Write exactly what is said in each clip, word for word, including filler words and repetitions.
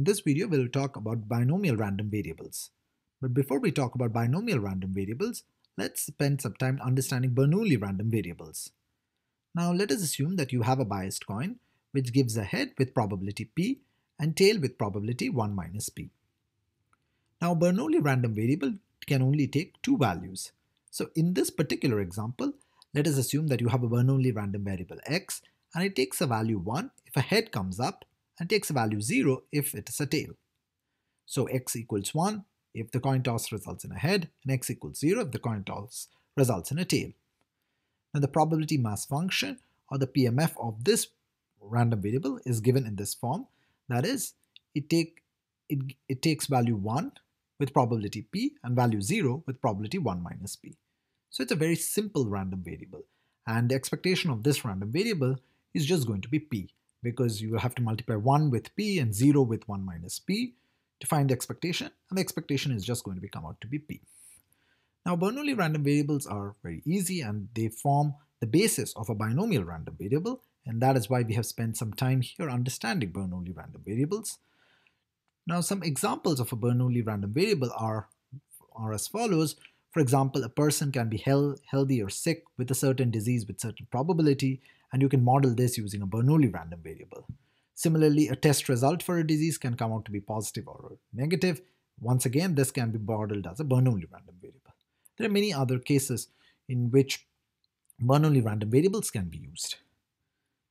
In this video we will talk about binomial random variables. But before we talk about binomial random variables, let's spend some time understanding Bernoulli random variables. Now let us assume that you have a biased coin which gives a head with probability p and tail with probability one minus p. Now Bernoulli random variable can only take two values. So in this particular example, let us assume that you have a Bernoulli random variable x and it takes a value one if a head comes up and takes a value zero if it is a tail. So x equals one if the coin toss results in a head and x equals zero if the coin toss results in a tail. Now the probability mass function or the P M F of this random variable is given in this form, that is it, take, it, it takes value one with probability p and value zero with probability one minus p. So it's a very simple random variable, and the expectation of this random variable is just going to be p, because you will have to multiply one with p and zero with one minus p to find the expectation, and the expectation is just going to be come out to be p. Now Bernoulli random variables are very easy and they form the basis of a binomial random variable, and that is why we have spent some time here understanding Bernoulli random variables. Now some examples of a Bernoulli random variable are, are as follows. For example, a person can be hel healthy or sick with a certain disease with certain probability, and you can model this using a Bernoulli random variable. Similarly, a test result for a disease can come out to be positive or negative. Once again, this can be modeled as a Bernoulli random variable. There are many other cases in which Bernoulli random variables can be used.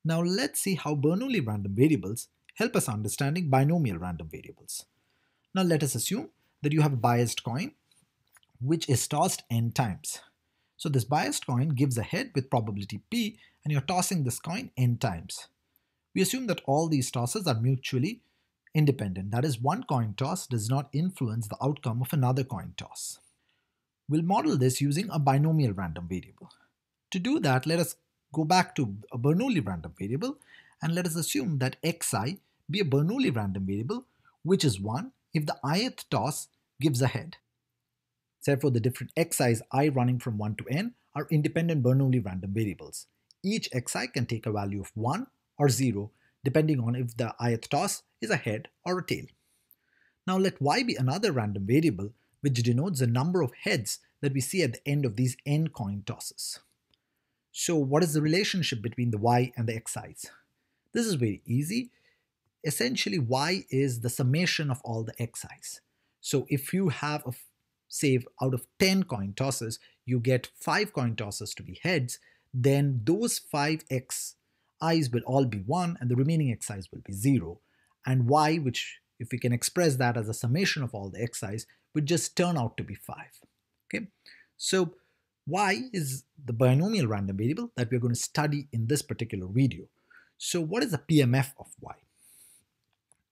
Now let's see how Bernoulli random variables help us understanding binomial random variables. Now let us assume that you have a biased coin which is tossed n times. So this biased coin gives a head with probability p and you're tossing this coin n times. We assume that all these tosses are mutually independent, that is one coin toss does not influence the outcome of another coin toss. We'll model this using a binomial random variable. To do that, let us go back to a Bernoulli random variable and let us assume that xi be a Bernoulli random variable which is one if the ith toss gives a head. Therefore, the different xi's I running from one to n are independent Bernoulli random variables. Each xi can take a value of one or zero depending on if the ith toss is a head or a tail. Now let y be another random variable which denotes the number of heads that we see at the end of these n coin tosses. So what is the relationship between the y and the xi's? This is very easy. Essentially y is the summation of all the xi's. So if you have a say out of ten coin tosses, you get five coin tosses to be heads, then those five xi's will all be one and the remaining xi's will be zero. And y, which if we can express that as a summation of all the xi's, would just turn out to be five. Okay? So y is the binomial random variable that we're going to study in this particular video. So what is the P M F of y?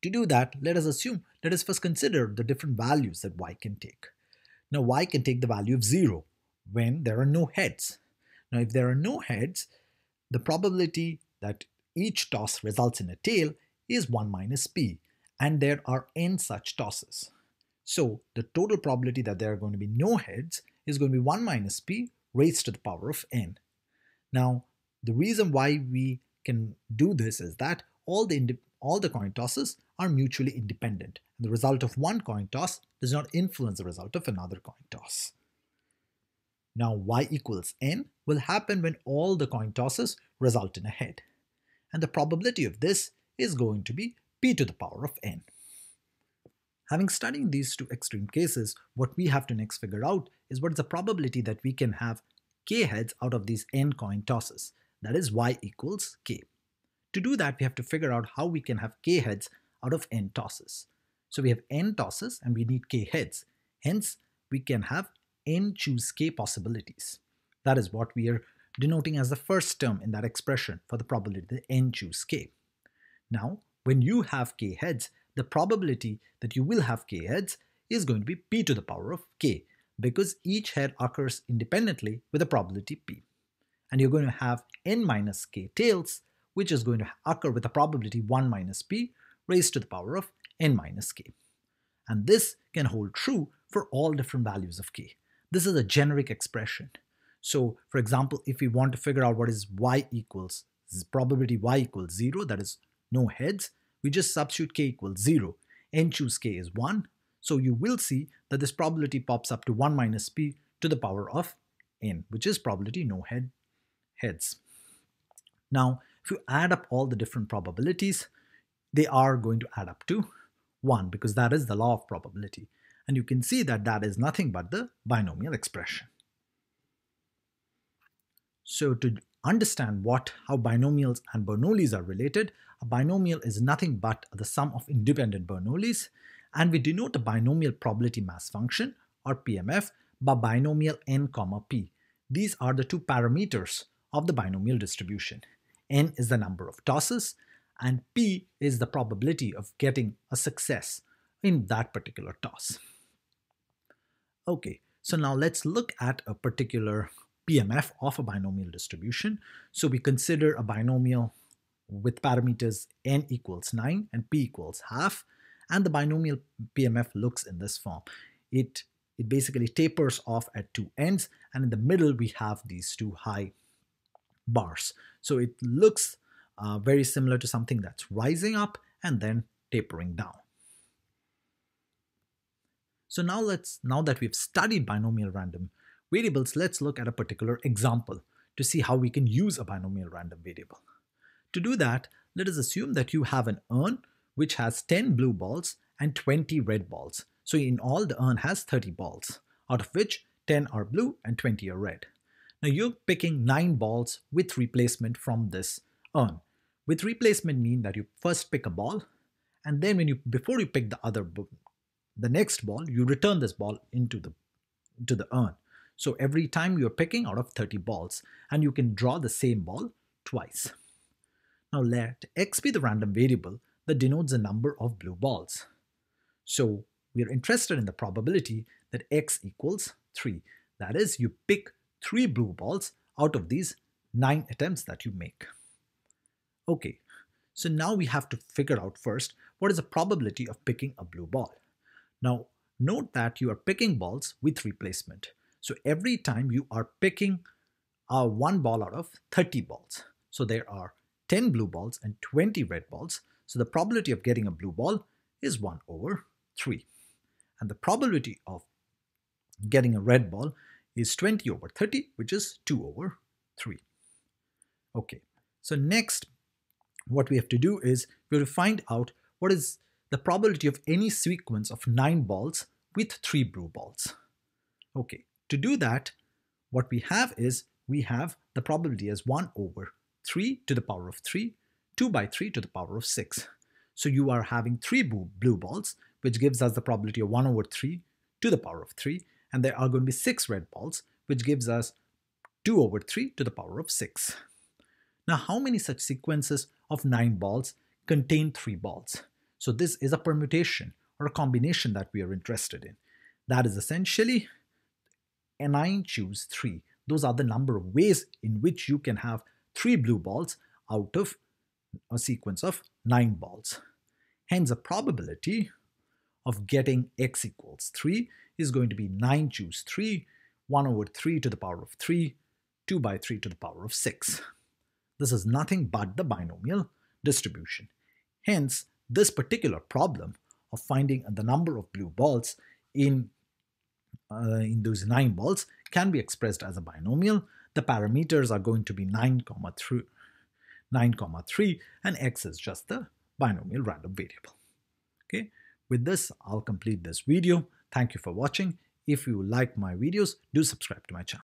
To do that, let us assume, let us first consider the different values that y can take. Now y can take the value of zero when there are no heads. Now if there are no heads, the probability that each toss results in a tail is one minus p, and there are n such tosses. So the total probability that there are going to be no heads is going to be one minus p raised to the power of n. Now the reason why we can do this is that all the, all the coin tosses are mutually independent. The result of one coin toss does not influence the result of another coin toss. Now y equals n will happen when all the coin tosses result in a head, and the probability of this is going to be p to the power of n. Having studied these two extreme cases, what we have to next figure out is what is the probability that we can have k heads out of these n coin tosses, that is y equals k. To do that, we have to figure out how we can have k heads out of n tosses. So we have n tosses and we need k heads, hence we can have n choose k possibilities. That is what we are denoting as the first term in that expression for the probability that n choose k. Now when you have k heads, the probability that you will have k heads is going to be p to the power of k, because each head occurs independently with a probability p. And you're going to have n minus k tails, which is going to occur with a probability one minus p raised to the power of n minus k. And this can hold true for all different values of k. This is a generic expression. So for example, if we want to figure out what is y equals, probability y equals zero, that is no heads, we just substitute k equals zero. n choose k is one, so you will see that this probability pops up to one minus p to the power of n, which is probability no head heads. Now if you add up all the different probabilities, they are going to add up to one, because that is the law of probability, and you can see that that is nothing but the binomial expression. So to understand what how binomials and Bernoullis are related, a binomial is nothing but the sum of independent Bernoullis, and we denote a binomial probability mass function or P M F by binomial n comma p. These are the two parameters of the binomial distribution. N is the number of tosses and p is the probability of getting a success in that particular toss. Okay, so now let's look at a particular P M F of a binomial distribution. So we consider a binomial with parameters n equals nine and p equals half, and the binomial P M F looks in this form. It, it basically tapers off at two ends, and in the middle we have these two high bars. So it looks uh, very similar to something that's rising up and then tapering down. So now let's, now that we've studied binomial random variables, let's look at a particular example to see how we can use a binomial random variable. To do that, let us assume that you have an urn which has ten blue balls and twenty red balls. So in all, the urn has thirty balls, out of which ten are blue and twenty are red. Now you're picking nine balls with replacement from this urn. With replacement mean that you first pick a ball, and then when you before you pick the other the next ball, you return this ball into the into the urn. So every time you're picking out of thirty balls, and you can draw the same ball twice. Now let x be the random variable that denotes the number of blue balls. So we're interested in the probability that x equals three. That is, you pick three blue balls out of these nine attempts that you make. Okay, so now we have to figure out first what is the probability of picking a blue ball. Now note that you are picking balls with replacement. So every time you are picking uh, one ball out of thirty balls. So there are ten blue balls and twenty red balls. So the probability of getting a blue ball is one over three. And the probability of getting a red ball is twenty over thirty, which is two over three. Okay, so next what we have to do is we have to find out what is the probability of any sequence of nine balls with three blue balls. Okay. To do that, what we have is, we have the probability as one over three to the power of three, two by three to the power of six. So you are having three blue balls, which gives us the probability of one over three to the power of three, and there are going to be six red balls, which gives us two over three to the power of six. Now how many such sequences of nine balls contain three balls? So this is a permutation or a combination that we are interested in. That is essentially nine choose three. Those are the number of ways in which you can have three blue balls out of a sequence of nine balls. Hence, the probability of getting x equals three is going to be nine choose three, one over three to the power of three, two by three to the power of six. This is nothing but the binomial distribution. Hence, this particular problem of finding the number of blue balls in Uh, in those nine balls can be expressed as a binomial. The parameters are going to be nine comma three, and x is just the binomial random variable. Okay, with this I'll complete this video. Thank you for watching. If you like my videos, do subscribe to my channel.